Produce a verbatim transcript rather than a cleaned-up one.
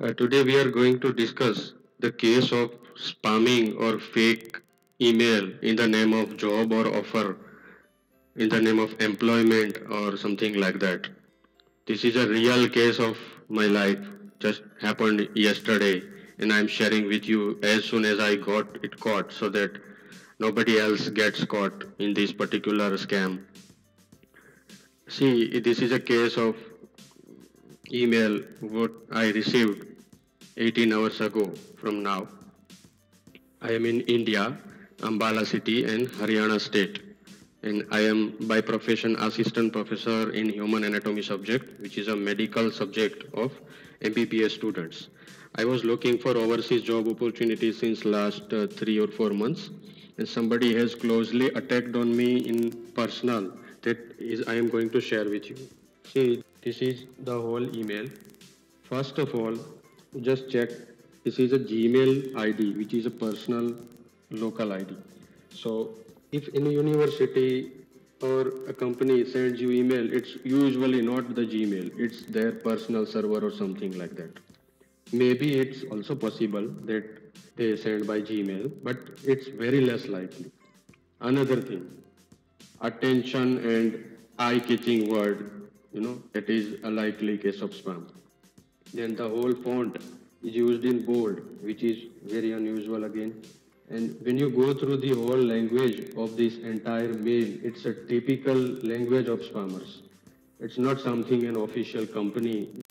Uh, today we are going to discuss the case of spamming or fake email in the name of job or offer, in the name of employment or something like that. This is a real case of my life, just happened yesterday, and I am sharing with you as soon as I got it caught so that nobody else gets caught in this particular scam. See, this is a case of email what I received eighteen hours ago from now. I am in India, Ambala city and Haryana state, and I am by profession assistant professor in Human Anatomy subject, which is a medical subject of M B B S students. I was looking for overseas job opportunities since last uh, three or four months, and somebody has closely attacked on me in personal. That is I am going to share with you. See, this is the whole email. First of all, just check, this is a Gmail I D, which is a personal local I D. So if in a university or a company sends you email, it's usually not the Gmail, it's their personal server or something like that. Maybe it's also possible that they send by Gmail, but it's very less likely. Another thing, attention and eye-catching word, you know, that is a likely case of spam. Then the whole font is used in bold, which is very unusual again. And when you go through the whole language of this entire mail, it's a typical language of spammers. It's not something an official company